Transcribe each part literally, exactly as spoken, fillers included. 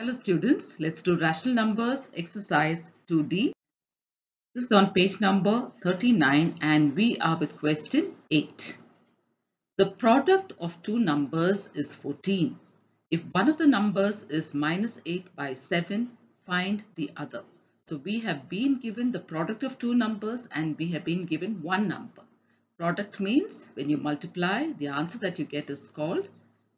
Hello students, let's do rational numbers exercise two D. This is on page number thirty-nine and we are with question eight. The product of two numbers is fourteen. If one of the numbers is minus eight by seven, find the other. So we have been given the product of two numbers and we have been given one number. Product means when you multiply, the answer that you get is called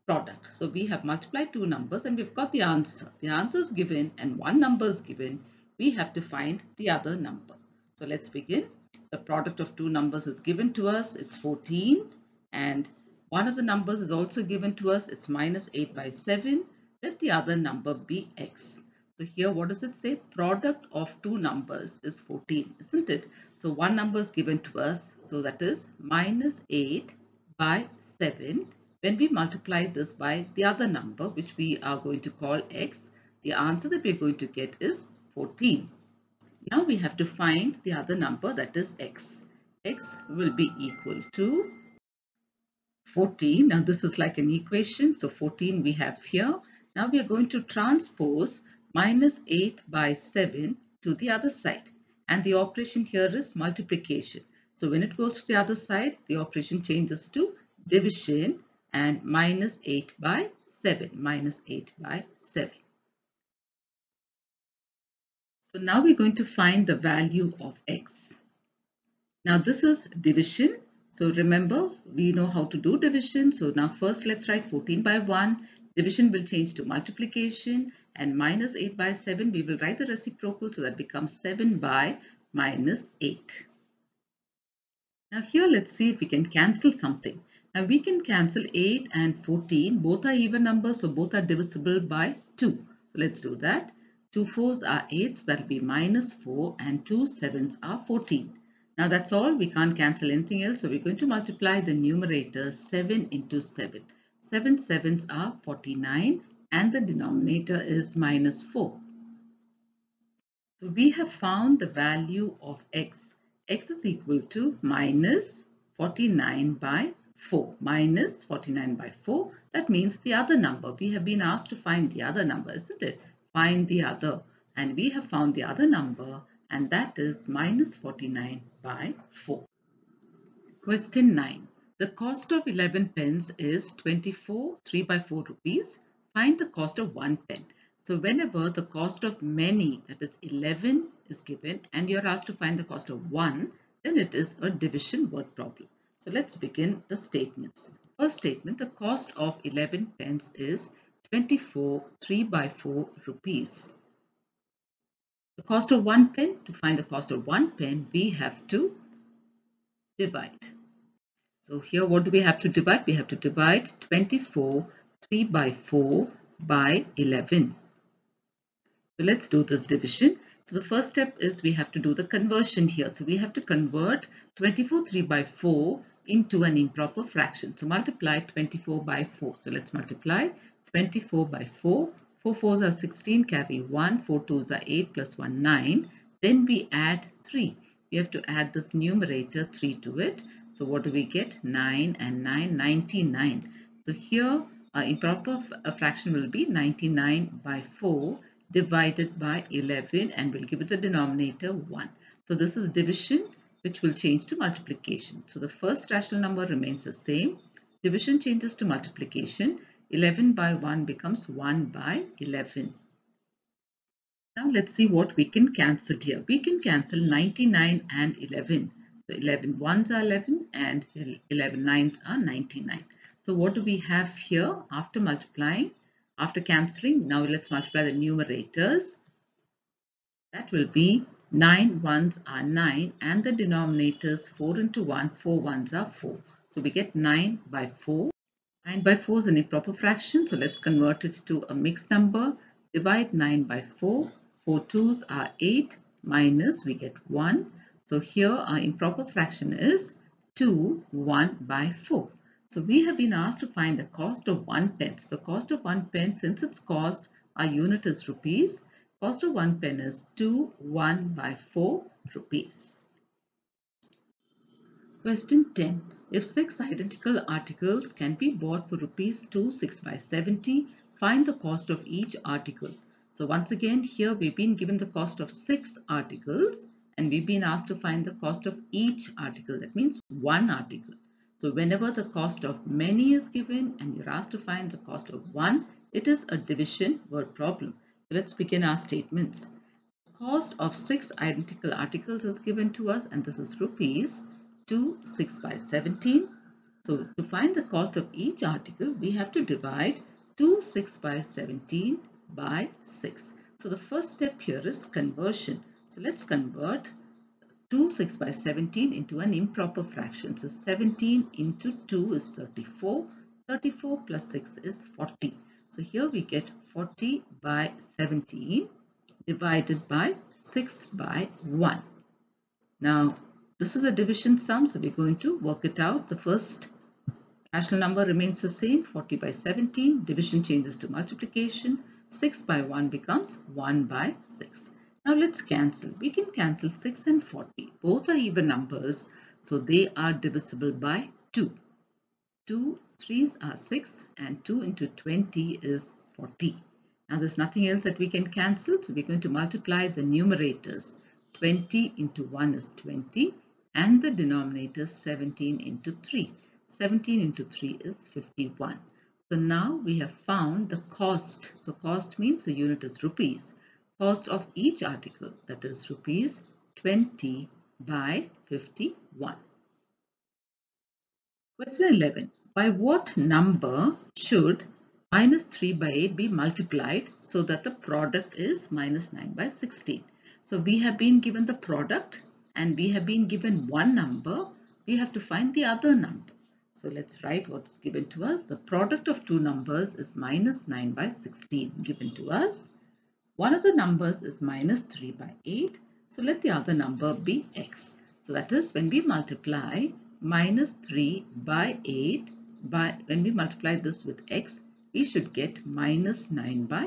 product. So we have multiplied two numbers and we've got the answer. The answer is given and one number is given. We have to find the other number. So let's begin. The product of two numbers is given to us. It's fourteen and one of the numbers is also given to us. It's minus eight by seven. Let the other number be x. So here what does it say? Product of two numbers is fourteen, isn't it? So one number is given to us. So that is minus eight by seven. When we multiply this by the other number, which we are going to call x, the answer that we're going to get is fourteen. Now we have to find the other number, that is x. X will be equal to fourteen. Now this is like an equation. So fourteen we have here. Now we are going to transpose minus eight by seven to the other side. And the operation here is multiplication. So when it goes to the other side, the operation changes to division. And minus eight by seven, minus eight by seven. So now we're going to find the value of x. Now this is division. So remember, we know how to do division. So now first let's write fourteen by one. Division will change to multiplication. And minus eight by seven, we will write the reciprocal. So that becomes seven by minus eight. Now here let's see if we can cancel something. Now we can cancel eight and fourteen. Both are even numbers, so both are divisible by two. So let's do that. two fours are eight, so that will be minus four, and two sevens are fourteen. Now that's all. We can't cancel anything else, so we're going to multiply the numerator seven into seven. seven sevens are forty-nine, and the denominator is minus four. So we have found the value of x. x is equal to minus forty-nine by four, minus forty-nine by four. That means the other number. We have been asked to find the other number, isn't it? Find the other, and we have found the other number, and that is minus forty-nine by four. Question nine. The cost of eleven pence is twenty-four three by four rupees. Find the cost of one pen. So whenever the cost of many, that is eleven, is given and you're asked to find the cost of one, then it is a division word problem. So let's begin the statements. First statement, the cost of eleven pence is twenty-four three by four rupees. The cost of one pen, to find the cost of one pen, we have to divide. So here what do we have to divide? We have to divide twenty-four three by four by eleven. So let's do this division. So the first step is we have to do the conversion here. So we have to convert twenty-four three by four into an improper fraction. So multiply twenty-four by four. So let's multiply twenty-four by four. four fours are sixteen, carry one. four twos are eight, plus one, nine. Then we add three. We have to add this numerator three to it. So what do we get? nine and nine, ninety-nine. So here our improper fraction will be ninety-nine by four divided by eleven, and we'll give it the denominator one. So this is division, which will change to multiplication. So the first rational number remains the same. Division changes to multiplication. eleven by one becomes one by eleven. Now let's see what we can cancel here. We can cancel ninety-nine and eleven. So eleven ones are eleven and eleven nines are ninety-nine. So what do we have here after multiplying? After cancelling, now let's multiply the numerators. That will be nine ones are nine, and the denominators four into one, four ones are four. So we get nine by four. nine by four is an improper fraction, so let's convert it to a mixed number. Divide nine by four. four twos are eight, minus we get one. So here our improper fraction is two, one by four. So we have been asked to find the cost of one pen. So the cost of one pen, since its cost, our unit is rupees. Cost of one pen is two, one by four rupees. Question ten. If six identical articles can be bought for rupees two, six by seventy, find the cost of each article. So once again, here we've been given the cost of six articles and we've been asked to find the cost of each article. That means one article. So whenever the cost of many is given and you're asked to find the cost of one, it is a division word problem. So let's begin our statements. Cost of six identical articles is given to us, and this is rupees two six by seventeen. So to find the cost of each article, we have to divide two six by seventeen by six. So the first step here is conversion. So let's convert two six by seventeen into an improper fraction. So seventeen into two is thirty-four. thirty-four plus six is forty. So here we get forty by seventeen divided by six by one. Now this is a division sum, so we're going to work it out. The first rational number remains the same, forty by seventeen. Division changes to multiplication. six by one becomes one by six. Now let's cancel. We can cancel six and forty. Both are even numbers, so they are divisible by two. two threes are six and two into twenty is forty. Now there's nothing else that we can cancel, so we're going to multiply the numerators. twenty into one is twenty and the denominator seventeen into three. seventeen into three is fifty-one. So now we have found the cost. So cost means the unit is rupees. Cost of each article, that is rupees twenty by fifty-one. Question eleven. By what number should minus three by eight be multiplied so that the product is minus nine by sixteen? So we have been given the product and we have been given one number. We have to find the other number. So let's write what's given to us. The product of two numbers is minus nine by sixteen given to us. One of the numbers is minus three by eight. So let the other number be x. So that is when we multiply minus three by eight, by when we multiply this with x, we should get minus nine by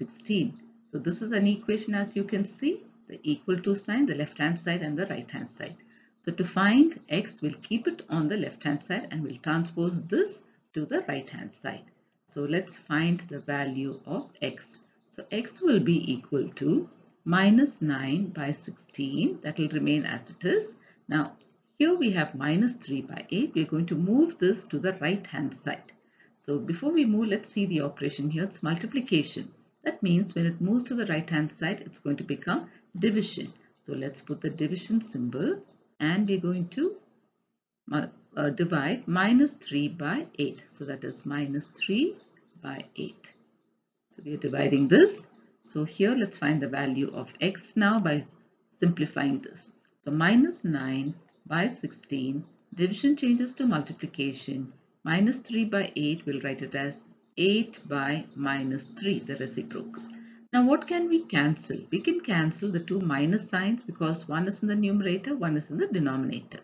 sixteen. So this is an equation, as you can see, the equal to sign, the left hand side and the right hand side. So to find x, we'll keep it on the left hand side and we'll transpose this to the right hand side. So let's find the value of x. So x will be equal to minus nine by sixteen. That will remain as it is. Now here we have minus three by eight. We're going to move this to the right hand side. So before we move, let's see the operation here. It's multiplication. That means when it moves to the right hand side, it's going to become division. So let's put the division symbol and we're going to uh, divide minus three by eight. So that is minus three by eight. So we are dividing this. So here let's find the value of x now by simplifying this. So minus nine by sixteen, division changes to multiplication. Minus three by eight, we'll write it as eight by minus three, the reciprocal. Now what can we cancel? We can cancel the two minus signs because one is in the numerator, one is in the denominator.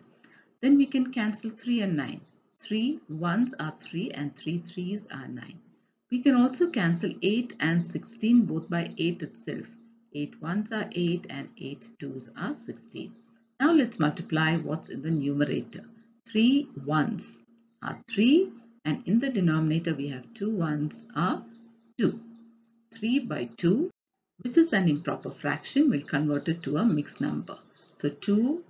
Then we can cancel three and nine. three ones are three and three threes are nine. We can also cancel eight and sixteen, both by eight itself. eight ones are eight and eight twos are sixteen. Now let's multiply what's in the numerator. three ones are three and in the denominator we have two ones are two. three by two, which is an improper fraction, we'll convert it to a mixed number. So two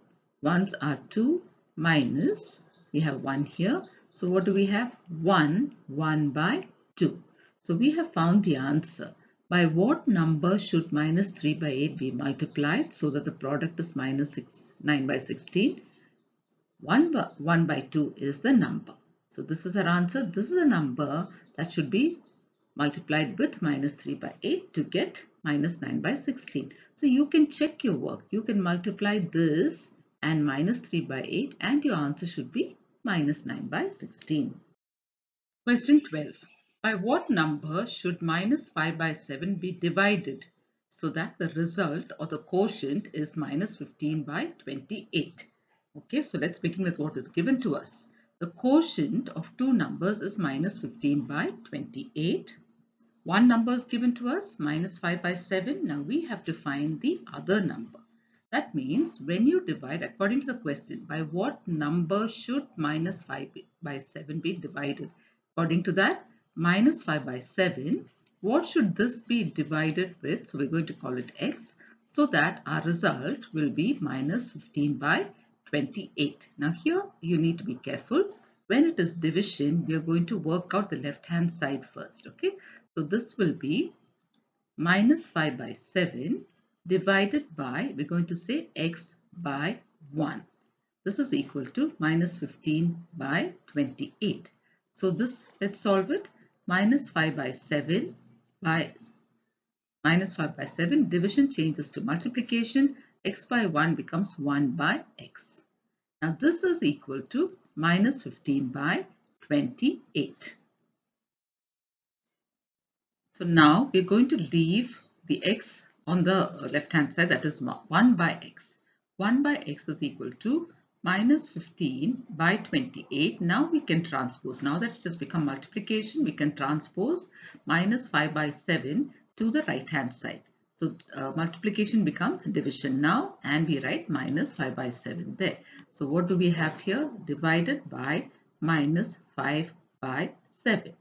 ones are two minus, we have one here. So what do we have? one, one by two. So we have found the answer. By what number should minus three by eight be multiplied so that the product is minus nine by sixteen? one by two is the number. So this is our answer. This is the number that should be multiplied with minus three by eight to get minus nine by sixteen. So you can check your work. You can multiply this and minus three by eight and your answer should be minus nine by sixteen. Question twelve. By what number should minus five by seven be divided so that the result or the quotient is minus fifteen by twenty-eight? Okay, so let's begin with what is given to us. The quotient of two numbers is minus fifteen by twenty-eight. One number is given to us, minus five by seven. Now we have to find the other number. That means when you divide, according to the question, by what number should minus five by seven be divided? According to that, minus five by seven What should this be divided with? So we're going to call it x, so that our result will be minus fifteen by twenty-eight. Now here you need to be careful. When it is division, we are going to work out the left hand side first. Okay, so this will be minus five by seven divided by, we're going to say x by one. This is equal to minus fifteen by twenty-eight. So this, let's solve it. Minus five by seven by minus five by seven, division changes to multiplication. X by one becomes one by x. Now this is equal to minus fifteen by twenty-eight. So now we're going to leave the x on the left hand side, that is one by x. one by x is equal to minus fifteen by twenty-eight. Now we can transpose. Now that it has become multiplication, we can transpose minus five by seven to the right hand side. So uh, multiplication becomes division now, and we write minus five by seven there. So what do we have here? Divided by minus five by seven.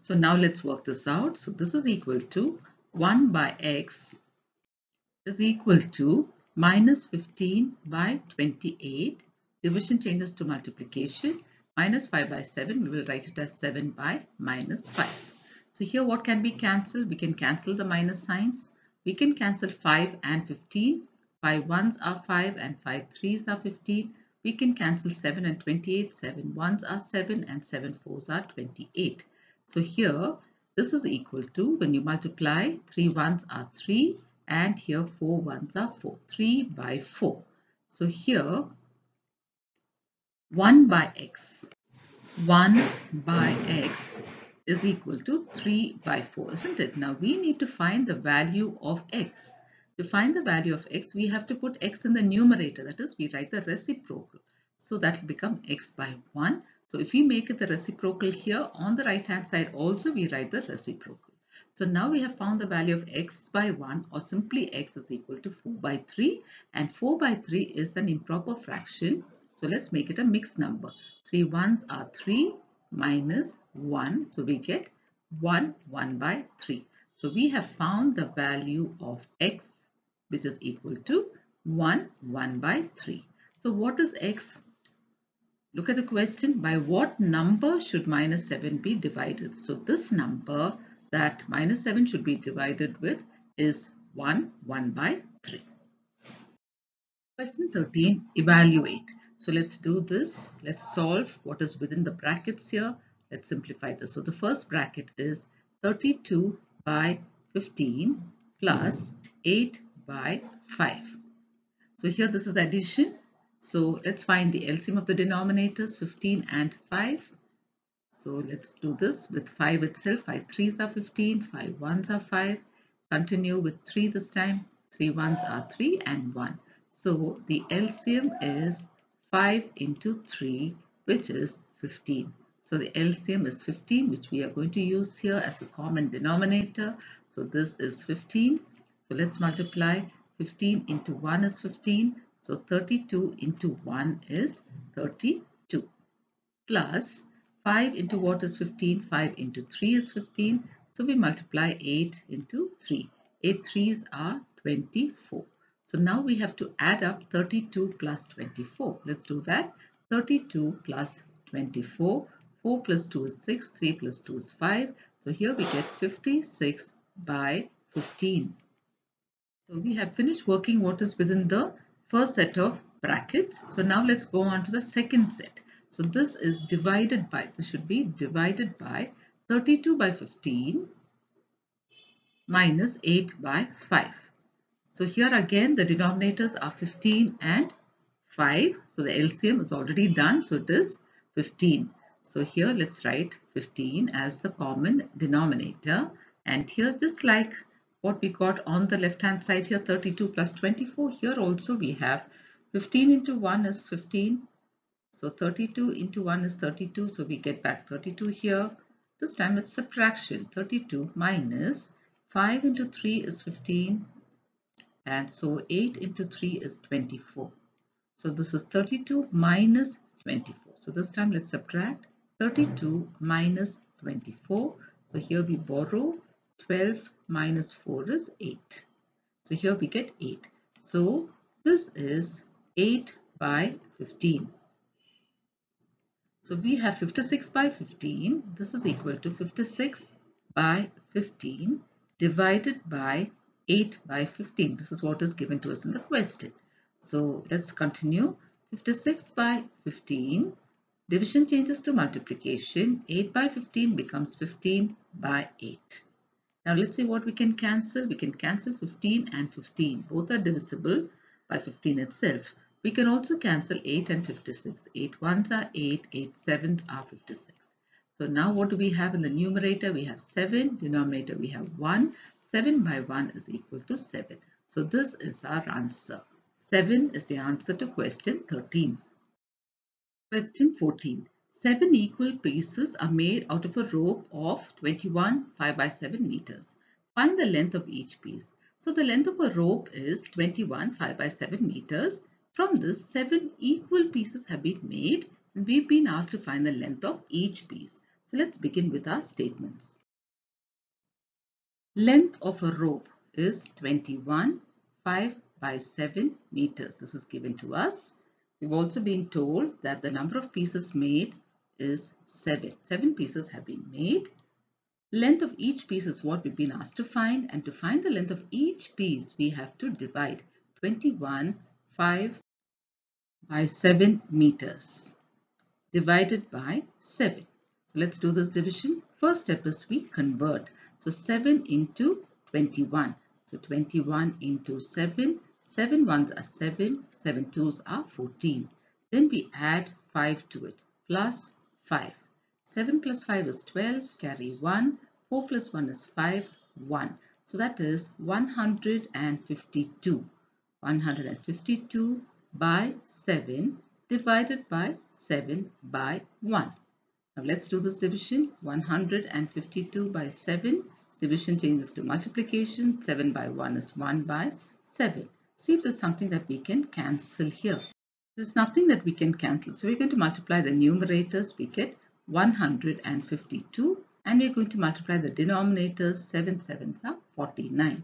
So now let's work this out. So this is equal to one by x is equal to minus fifteen by twenty-eight. Division changes to multiplication. Minus five by seven, we will write it as seven by minus five. So here what can be cancelled? We can cancel the minus signs. We can cancel five and fifteen. five ones are five and five threes are fifteen. We can cancel seven and twenty-eight. seven ones are seven and seven fours are twenty-eight. So here this is equal to, when you multiply, three ones are three. And here four ones are four, three by four. So here one by x, one by x is equal to three by four, isn't it? Now we need to find the value of x. To find the value of x, we have to put x in the numerator, that is, we write the reciprocal. So that will become x by one. So if we make it the reciprocal here, on the right hand side also we write the reciprocal. So now we have found the value of x by one, or simply x is equal to four by three, and four by three is an improper fraction. So let's make it a mixed number. three ones are three minus one. So we get one, one by three. So we have found the value of x, which is equal to one, one by three. So what is x? Look at the question. By what number should minus seven be divided? So this number that minus seven should be divided with is one, one by three. Question thirteen, evaluate. So let's do this. Let's solve what is within the brackets here. Let's simplify this. So the first bracket is thirty-two by fifteen plus eight by five. So here this is addition. So let's find the L C M of the denominators, fifteen and five. So let's do this with five itself. five threes are fifteen, five ones are five. Continue with three this time. three ones are three and one. So the L C M is five into three, which is fifteen. So the L C M is fifteen, which we are going to use here as a common denominator. So this is fifteen. So let's multiply. fifteen into one is fifteen. So thirty-two into one is thirty-two. Plus five into what is fifteen? five into three is fifteen. So we multiply eight into three. eight threes are twenty-four. So now we have to add up thirty-two plus twenty-four. Let's do that. thirty-two plus twenty-four. four plus two is six. three plus two is five. So here we get fifty-six by fifteen. So we have finished working what is within the first set of brackets. So now let's go on to the second set. So this is divided by, this should be divided by thirty-two by fifteen minus eight by five. So here again the denominators are fifteen and five. So the L C M is already done. So it is fifteen. So here let's write fifteen as the common denominator. And here, just like what we got on the left hand side here, thirty-two plus twenty-four. Here also we have fifteen into one is fifteen. So thirty-two into one is thirty-two, so we get back thirty-two here. This time it's subtraction. thirty-two minus five into three is fifteen, and so eight into three is twenty-four. So this is thirty-two minus twenty-four. So this time let's subtract. thirty-two minus twenty-four. So here we borrow twelve minus four is eight. So here we get eight. So this is eight by fifteen. So we have fifty-six by fifteen. This is equal to fifty-six by fifteen divided by eight by fifteen. This is what is given to us in the question. So let's continue. fifty-six by fifteen. Division changes to multiplication. eight by fifteen becomes fifteen by eight. Now let's see what we can cancel. We can cancel fifteen and fifteen. Both are divisible by fifteen itself. We can also cancel eight and fifty-six. eight ones are eight, eight sevens are fifty-six. So now what do we have in the numerator? We have seven, denominator we have one. seven by one is equal to seven. So this is our answer. seven is the answer to question thirteen. Question fourteen. seven equal pieces are made out of a rope of twenty-one five by seven meters. Find the length of each piece. So the length of a rope is twenty-one five by seven meters. From this, seven equal pieces have been made and we've been asked to find the length of each piece. So let's begin with our statements. Length of a rope is twenty-one five by seven meters. This is given to us. We've also been told that the number of pieces made is seven. seven pieces have been made. Length of each piece is what we've been asked to find, and to find the length of each piece we have to divide twenty-one five by seven meters divided by seven. So let's do this division. First step is we convert. So seven into twenty-one. So twenty-one into seven. seven ones are seven. seven twos are fourteen. Then we add five to it. Plus five. seven plus five is twelve. Carry one. four plus one is five. one. So that is one hundred fifty-two. one hundred fifty-two by seven divided by seven by one. Now let's do this division. one hundred fifty-two by seven. Division changes to multiplication. seven by one is one by seven. See if there's something that we can cancel here. There's nothing that we can cancel. So we're going to multiply the numerators. We get one hundred fifty-two. And we're going to multiply the denominators. seven sevens are forty-nine.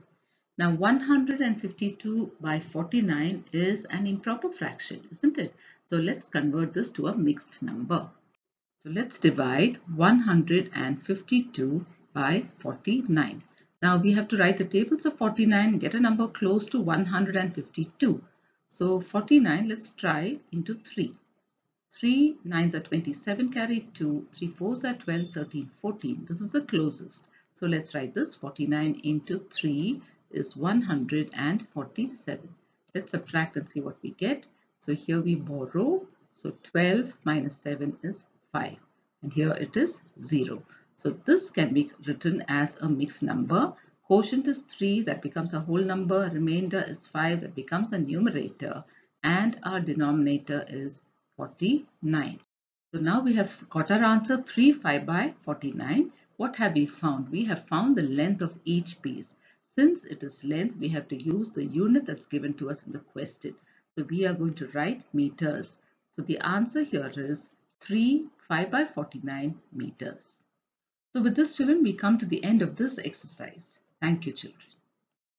Now one hundred fifty-two by forty-nine is an improper fraction, isn't it? So let's convert this to a mixed number. So let's divide one hundred fifty-two by forty-nine. Now we have to write the tables of forty-nine and get a number close to one hundred fifty-two. So forty-nine, let's try into three. three nines are twenty-seven, carry two, three fours are twelve, thirteen, fourteen. This is the closest. So let's write this. forty-nine into three is one hundred forty-seven. Let's subtract and see what we get. So here we borrow. So twelve minus seven is five. And here it is zero. So this can be written as a mixed number. Quotient is three. That becomes a whole number. Remainder is five. That becomes a numerator. And our denominator is forty-nine. So now we have got our answer. three five by forty-nine. What have we found? We have found the length of each piece. Since it is length, we have to use the unit that's given to us in the question. So we are going to write meters. So the answer here is three five by forty-nine meters. So with this, children, we come to the end of this exercise. Thank you, children.